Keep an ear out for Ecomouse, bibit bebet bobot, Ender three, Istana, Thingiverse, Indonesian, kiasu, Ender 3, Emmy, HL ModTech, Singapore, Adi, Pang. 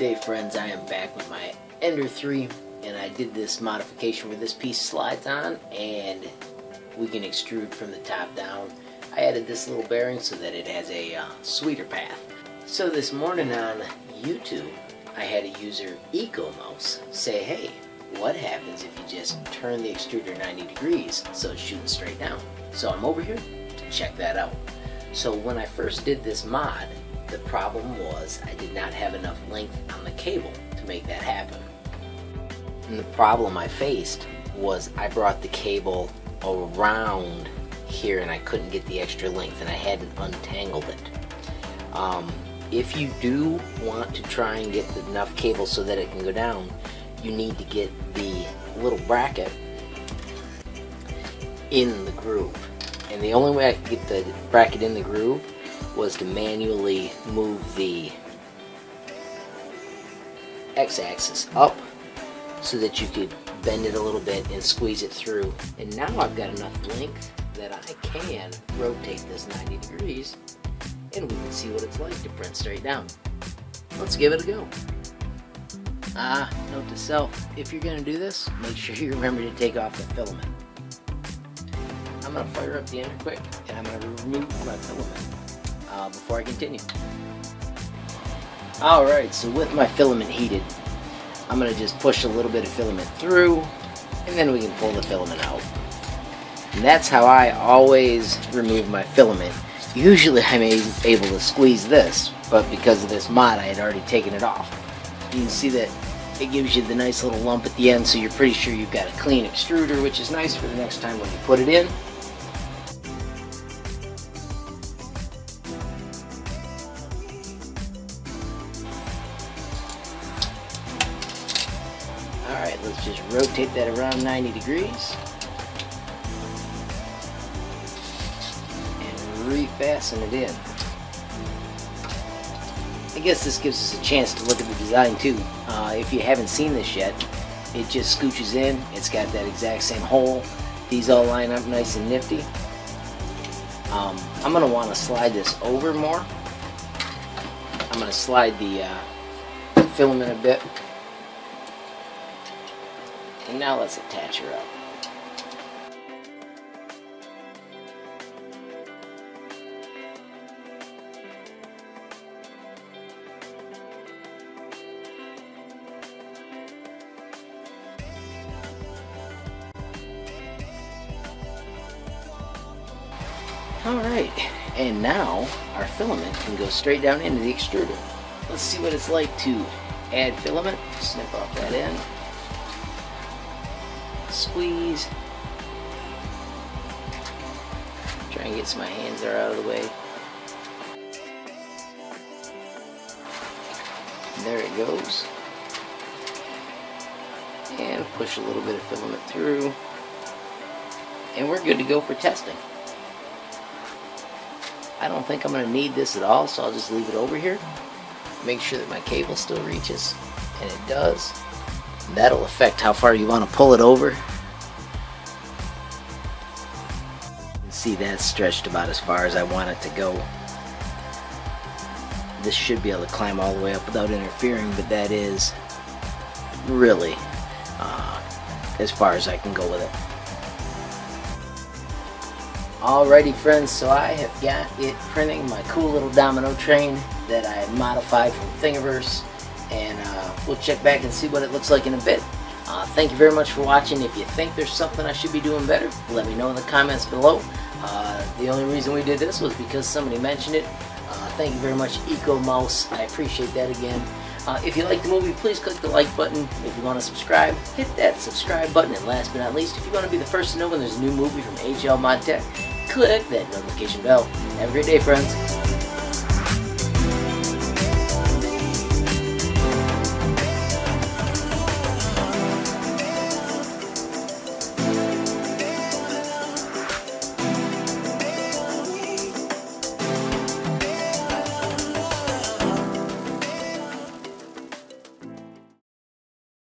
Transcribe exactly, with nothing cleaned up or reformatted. Today, friends, I am back with my Ender three, and I did this modification where this piece slides on and we can extrude from the top down. I added this little bearing so that it has a uh, sweeter path. So this morning on YouTube, I had a user, Ecomouse, say, hey, what happens if you just turn the extruder ninety degrees so it's shooting straight down? So I'm over here to check that out. So when I first did this mod, the problem was I did not have enough length on the cable to make that happen. And the problem I faced was I brought the cable around here and I couldn't get the extra length, and I hadn't untangled it. Um, if you do want to try and get enough cable so that it can go down, you need to get the little bracket in the groove. And the only way I could get the bracket in the groove was to manually move the x-axis up so that you could bend it a little bit and squeeze it through. And now I've got enough length that I can rotate this ninety degrees and we can see what it's like to print straight down. Let's give it a go. Ah, note to self, if you're going to do this, make sure you remember to take off the filament. I'm going to fire up the Ender quick and I'm going to remove my filament. Uh, before I continue. Alright, so with my filament heated, I'm going to just push a little bit of filament through, and then we can pull the filament out. And that's how I always remove my filament. Usually I'm able to squeeze this, but because of this mod I had already taken it off. You can see that it gives you the nice little lump at the end, so you're pretty sure you've got a clean extruder, which is nice for the next time when you put it in. Alright, let's just rotate that around ninety degrees. And refasten it in. I guess this gives us a chance to look at the design too. Uh, if you haven't seen this yet, it just scooches in. It's got that exact same hole. These all line up nice and nifty. Um, I'm going to want to slide this over more. I'm going to slide the uh, filament a bit. And now let's attach her up. Alright, and now our filament can go straight down into the extruder. Let's see what it's like to add filament. Snip off that end. Squeeze. Try and get my hands there out of the way. There it goes. And push a little bit of filament through. And we're good to go for testing. I don't think I'm going to need this at all, so I'll just leave it over here. Make sure that my cable still reaches. And it does. That'll affect how far you want to pull it over. See, that's stretched about as far as I want it to go. This should be able to climb all the way up without interfering, but that is really uh, as far as I can go with it. Alrighty, friends, so I have got it printing my cool little domino train that I modified from Thingiverse. And uh, we'll check back and see what it looks like in a bit. Uh, thank you very much for watching. If you think there's something I should be doing better, let me know in the comments below. Uh, the only reason we did this was because somebody mentioned it. Uh, thank you very much, Ecomouse. I appreciate that again. Uh, if you like the movie, please click the like button. If you want to subscribe, hit that subscribe button. And last but not least, if you want to be the first to know when there's a new movie from H L ModTech, click that notification bell. Have a great day, friends.